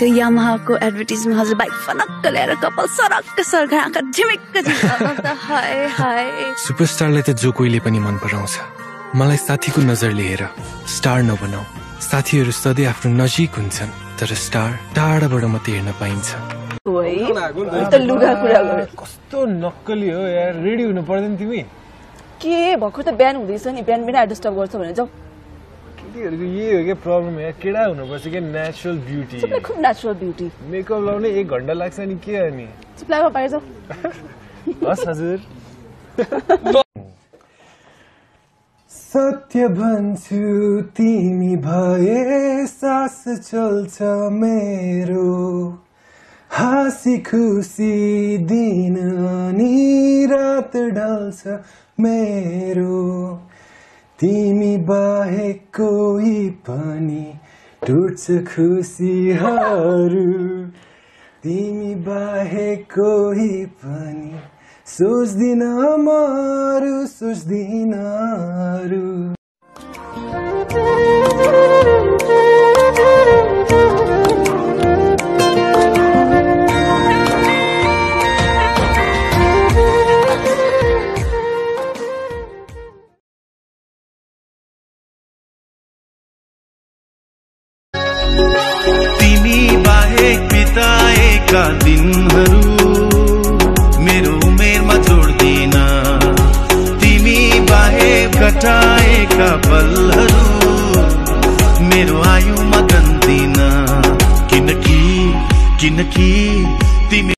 तो यामाहा को एडवर्टाइजमेंट हजुर बाइक फनक्क लिएर कपाल सरक्क सरघाक झिमिक्क झिमिक्क हाय हाय सुपरस्टारले त जो कोइले पनि मन पराउँछ। मलाई साथीको नजरले हेर, स्टार नबनाऊ। साथीहरु सधैं आफ्नो नजिक हुन्छन्, तर स्टार टाढाबाट मात्र हेर्न पाइन्छ। ओइ त लुगा कुरा गरे कस्तो नक्कली हो यार। रेडी हुनु पर्दैन तिमी? के भक्कु त बिहान हुँदैछ नि, बिहान बिना डिस्टर्ब गर्छ भने जाऊ। ये प्रॉब्लम है केड़ा हुनु पर्छ के नेचुरल ब्यूटी। सबले खूब नेचुरल ब्यूटी मेकअप लाउने 1 घण्टा लाग्छ नि के अनि चुप्लामा बाहिर जाऊ। बस हजुर। सत्य भन्छु तिमी भए सास चल्छ मेरो, हाँसी खुसी दिन अनि रात ढल्छ मेरो। तिमी बाहेक कोही पनि टुट्छ खुसीहरू, तिमी बाहेक कोही पनि सोच्दिन मरु सोच्दिन रु। का दिनहरू मेरो उमेरमा छोड्दिन, तिमी बाहेक कटाएका पलहरू मेरो आयुमा गन्दिन। किनकि तिमी